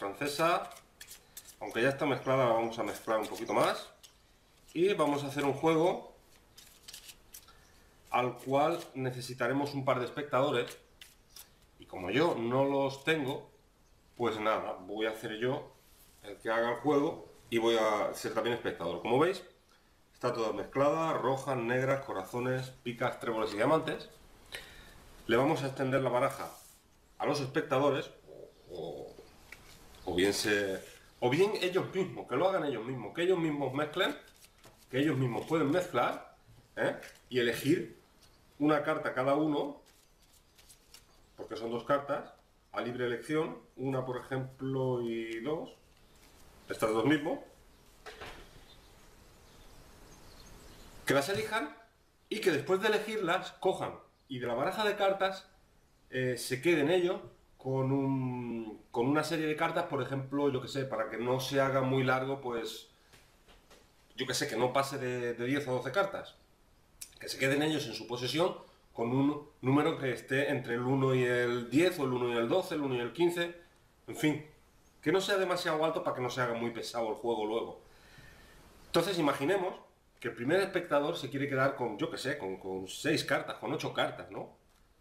francesa, aunque ya está mezclada, la vamos a mezclar un poquito más y vamos a hacer un juego al cual necesitaremos un par de espectadores, y como yo no los tengo, pues nada, voy a hacer yo el que haga el juego y voy a ser también espectador. Como veis, está toda mezclada, rojas, negras, corazones, picas, tréboles y diamantes. Le vamos a extender la baraja a los espectadores, o bien ellos mismos, que lo hagan ellos mismos, que ellos mismos mezclen, que ellos mismos pueden mezclar, ¿eh? Y elegir una carta cada uno, porque son dos cartas, a libre elección, una por ejemplo y dos, estas dos mismos, que las elijan y que después de elegirlas cojan y de la baraja de cartas se queden ellos con una serie de cartas, por ejemplo, yo que sé, para que no se haga muy largo, pues yo que sé, que no pase de 10 o 12 cartas, que se queden ellos en su posesión con un número que esté entre el 1 y el 10, o el 1 y el 12, el 1 y el 15, en fin, que no sea demasiado alto para que no se haga muy pesado el juego luego. Entonces imaginemos que el primer espectador se quiere quedar con, yo que sé, con 6 cartas, con 8 cartas, ¿no?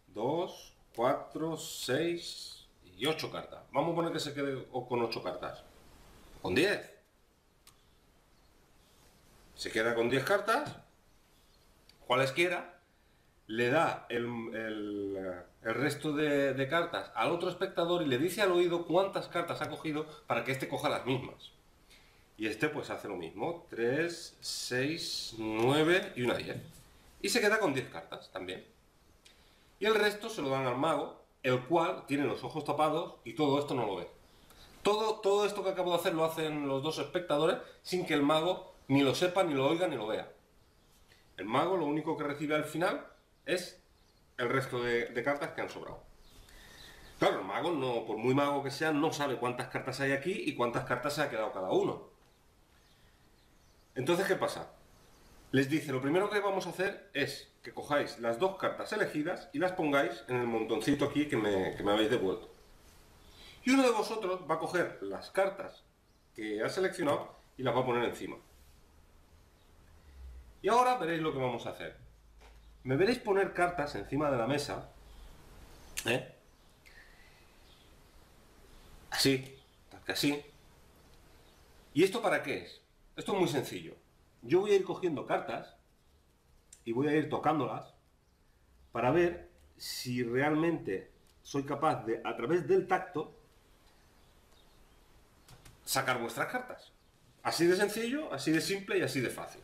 2, 4, 6 y 8 cartas. Vamos a poner que se quede con 8 cartas. Con 10. Se queda con 10 cartas, cualesquiera, le da el resto de cartas al otro espectador y le dice al oído cuántas cartas ha cogido para que éste coja las mismas. Y este pues hace lo mismo, 3, 6, 9 y una 10. Y se queda con 10 cartas también. Y el resto se lo dan al mago, el cual tiene los ojos tapados y todo esto no lo ve. Todo esto que acabo de hacer lo hacen los dos espectadores sin que el mago ni lo sepa, ni lo oiga, ni lo vea. El mago lo único que recibe al final es el resto de cartas que han sobrado. Claro, el mago, no, por muy mago que sea, no sabe cuántas cartas hay aquí y cuántas cartas se ha quedado cada uno. Entonces, ¿qué pasa? Les dice, lo primero que vamos a hacer es que cojáis las dos cartas elegidas y las pongáis en el montoncito aquí que me habéis devuelto. Y uno de vosotros va a coger las cartas que ha seleccionado y las va a poner encima. Y ahora veréis lo que vamos a hacer. Me veréis poner cartas encima de la mesa, ¿eh? Así, así. ¿Y esto para qué es? Esto es muy sencillo. Yo voy a ir cogiendo cartas y voy a ir tocándolas para ver si realmente soy capaz de, a través del tacto, sacar vuestras cartas. Así de sencillo, así de simple y así de fácil.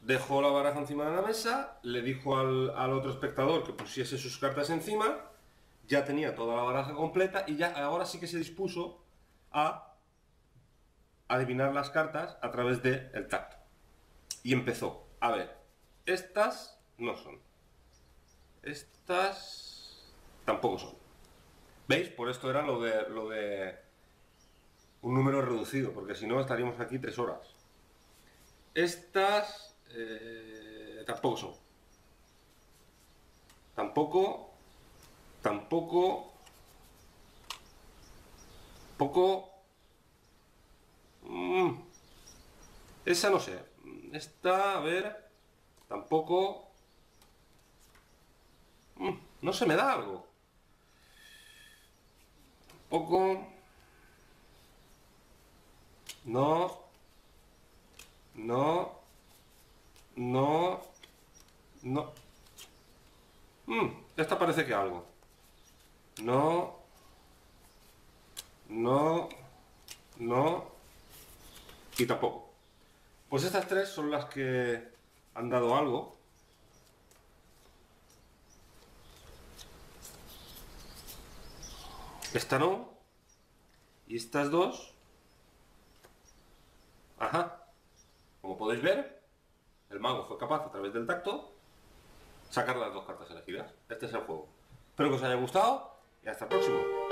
Dejó la baraja encima de la mesa, le dijo al otro espectador que pusiese sus cartas encima, ya tenía toda la baraja completa y ya ahora sí que se dispuso a adivinar las cartas a través del tacto. Y empezó, a ver, estas no son, estas tampoco son. ¿Veis? Por esto era lo de un número reducido, porque si no estaríamos aquí 3 horas. Estas tampoco son. Tampoco. Poco. Esa no sé. Esta, a ver. Tampoco. No se me da algo. Tampoco. No. No. No. No. Esta parece que algo. No. No. No. Y tampoco. Pues estas tres son las que han dado algo. Esta no. Y estas dos. Ajá. Como podéis ver, el mago fue capaz, a través del tacto, sacar las dos cartas elegidas. Este es el juego. Espero que os haya gustado y hasta el próximo.